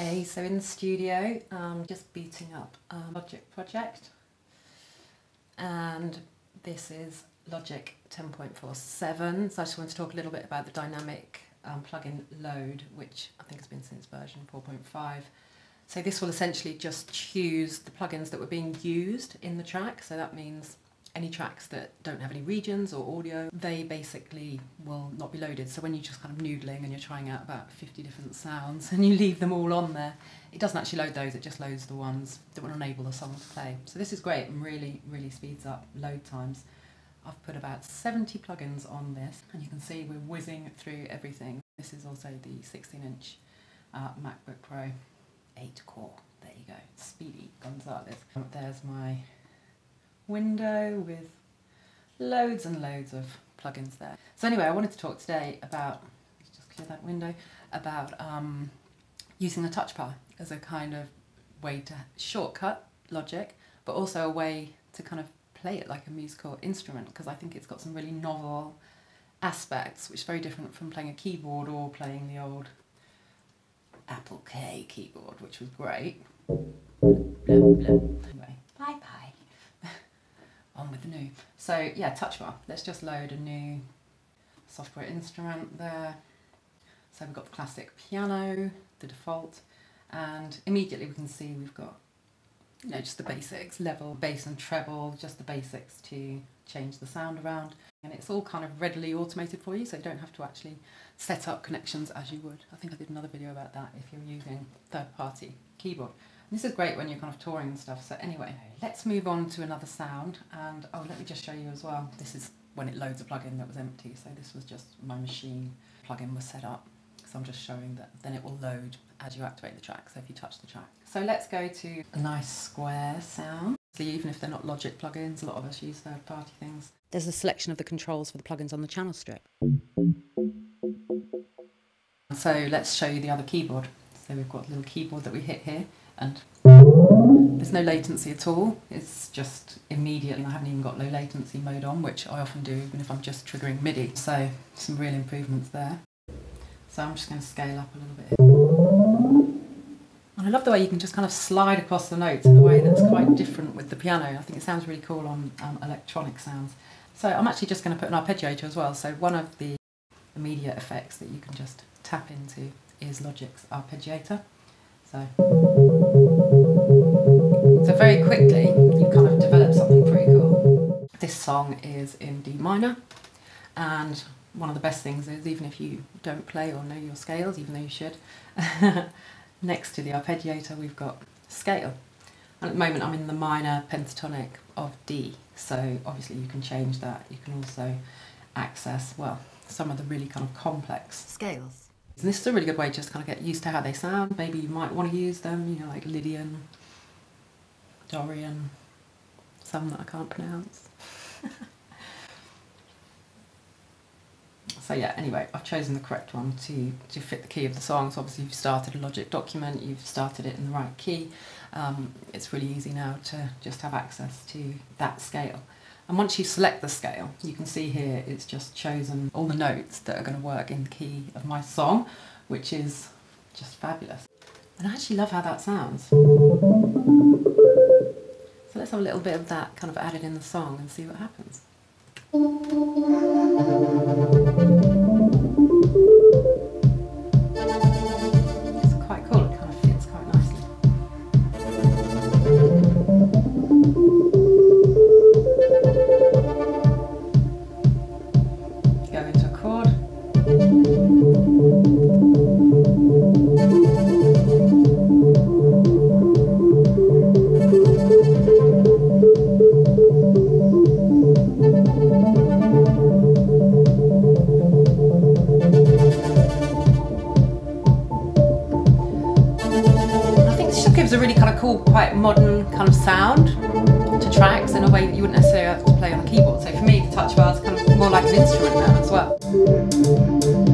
Hey, so in the studio, I'm just beating up a Logic project, and this is Logic 10.47, so I just want to talk a little bit about the dynamic plugin load, which I think has been since version 4.5. So this will essentially just choose the plugins that were being used in the track, so that means any tracks that don't have any regions or audio, they basically will not be loaded. So when you're just kind of noodling and you're trying out about 50 different sounds and you leave them all on there, it doesn't actually load those, it just loads the ones that will enable the song to play. So this is great and really, really speeds up load times. I've put about 70 plugins on this, and you can see we're whizzing through everything. This is also the 16-inch MacBook Pro 8-core. There you go, speedy Gonzales. There's my window with loads and loads of plugins there. So anyway, I wanted to talk today about, let's just clear that window, about using the touch bar as a kind of way to shortcut Logic, but also a way to kind of play it like a musical instrument, because I think it's got some really novel aspects, which is very different from playing a keyboard or playing the old Apple K keyboard, which was great. Anyway, bye-bye. On with the new. So yeah, touch bar. Let's just load a new software instrument there. So we've got the classic piano, the default, and immediately we can see we've got, you know, just the basics, level, bass and treble, just the basics to change the sound around. And it's all kind of readily automated for you, so you don't have to actually set up connections as you would. I think I did another video about that if you're using third-party keyboard. This is great when you're kind of touring and stuff. So anyway, let's move on to another sound. And oh, let me just show you as well. This is when it loads a plugin that was empty. So this was just my machine plugin was set up. So I'm just showing that then it will load as you activate the track. So if you touch the track. So let's go to a nice square sound. So even if they're not Logic plugins, a lot of us use third-party things. There's a selection of the controls for the plugins on the channel strip. So let's show you the other keyboard. So we've got a little keyboard that we hit here. And there's no latency at all, it's just immediately. I haven't even got low latency mode on, which I often do even if I'm just triggering MIDI, so some real improvements there. So I'm just going to scale up a little bit here. And I love the way you can just kind of slide across the notes in a way that's quite different with the piano. I think it sounds really cool on electronic sounds. So I'm actually just going to put an arpeggiator as well, so one of the immediate effects that you can just tap into is Logic's arpeggiator. So very quickly you kind of develop something pretty cool. This song is in D minor, and one of the best things is even if you don't play or know your scales, even though you should, next to the arpeggiator we've got scale. And at the moment I'm in the minor pentatonic of D, so obviously you can change that. You can also access, well, some of the really kind of complex scales. And this is a really good way just to kind of get used to how they sound. Maybe you might want to use them, you know, like Lydian, Dorian, some that I can't pronounce. So yeah, anyway, I've chosen the correct one to fit the key of the song. So obviously you've started a Logic document, you've started it in the right key. It's really easy now to just have access to that scale. And once you select the scale, you can see here it's just chosen all the notes that are going to work in the key of my song, which is just fabulous. And I actually love how that sounds. So let's have a little bit of that kind of added in the song and see what happens. It's quite cool, it kind of fits quite nicely. Quite modern kind of sound to tracks in a way that you wouldn't necessarily have to play on a keyboard. So for me, the touch bar is kind of more like an instrument now as well.